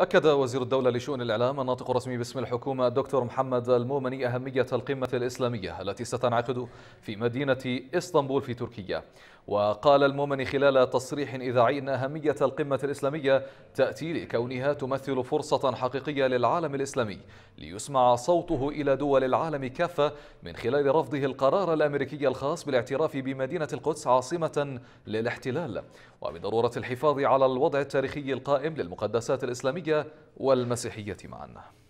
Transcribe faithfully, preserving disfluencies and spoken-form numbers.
أكد وزير الدولة لشؤون الإعلام الناطق الرسمي باسم الحكومة الدكتور محمد المومني أهمية القمة الإسلامية التي ستنعقد في مدينة إسطنبول في تركيا. وقال المومني خلال تصريح إذاعي أن أهمية القمة الإسلامية تأتي لكونها تمثل فرصة حقيقية للعالم الإسلامي ليسمع صوته إلى دول العالم كافة من خلال رفضه القرار الأمريكي الخاص بالاعتراف بمدينة القدس عاصمة للاحتلال، وبضرورة الحفاظ على الوضع التاريخي القائم للمقدسات الإسلامية والمسيحية معا.